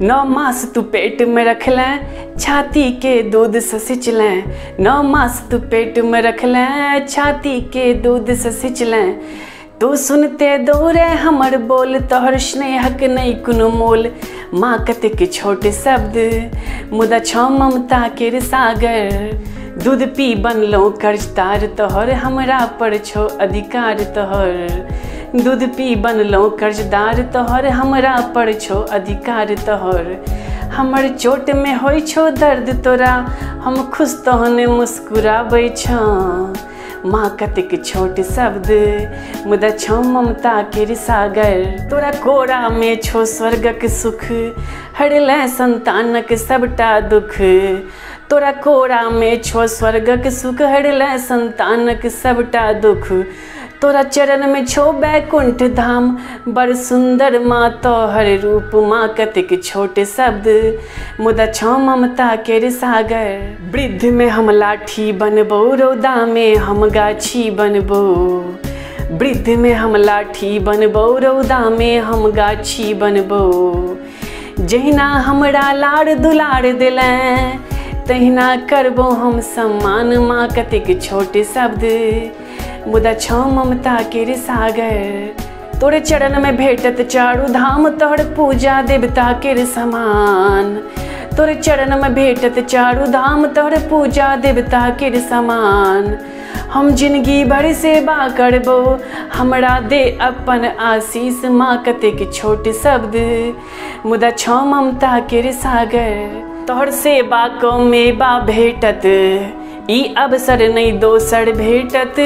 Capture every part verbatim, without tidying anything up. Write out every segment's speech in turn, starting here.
नौ मास तू पेट में रख लें, छाती के दूध से सिंच लें। नौ मास तू पेट में रख लें, छाती के दूध से सिंच लें। तो सुनते दौरे हमर बोल, तोहर स्नेहक नहीं कुनो मोल। माँ कतेक छोट शब्द मुदा छौ ममता केर सागर। दूध पी बनलहुँ कर्जदार, तोहर हमरा पर छौ अधिकार। तोहर दूध पी बनलहुँ कर्जदार, तोहर हमरा पर छौ अधिकार। तोहर हमर चोट में होइ छौ दर्द तोरा, हम खुश तोहने मुस्कुराबै छौ। माँ कतेक छोट शब्द मुदा छौ ममता केर सागर। तोरा कोरा में छौ स्वर्गक सुख, हरलै संतानक सबटा दुख। तोरा कोरा में छौ स्वर्गक सुख, हरलै संतानक सबटा दुख। तोरा चरण में छौ बैकुंठ धाम, बड़ सुन्दर माँ तोहर रूप। माँ कतेक छोट शब्द मुदा छौ ममता केर सागर। वृद्ध में हम लाठी बनबौ, रौदा में हम गाछी बनबौ। वृद्ध में हम लाठी बनबौ, रौदा में हम गाछी बनबौ। जहिना हमरा लाड़ दुलार दिलें, तहिना करबो हम सम्मान। माँ कतेक छोट शब्द मुदा छौ ममता केर सागर। तोरे चरण में भेटत चारू धाम, तोहर पूजा देवता केर समान। तोरे चरण में भेटत चारू धाम, तोहर पूजा देवता केर समान। हम जिंदगी भर सेवा करबो, हमरा दे अपन आशीष। माँ कतेक छोट शब्द मुदा छौ ममता केर सागर। तोहर सेवा को मेवा भेटत, ई अवसर नहीं दोसर भेटत।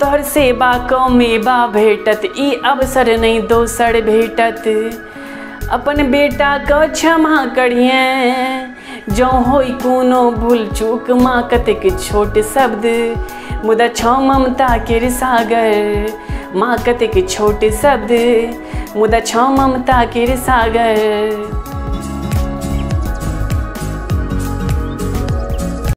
तोहर सेवा को मेवा भेटत, ई अवसर नहीं दोसर भेटत। अपन बेटा को क्षमा करिए, जो होई कोनो भूल चूक। माँ कतेक छोट शब्द मुदा छौ ममता केर सागर। माँ कतेक छोट शब्द मुदा छौ ममता केर सागर।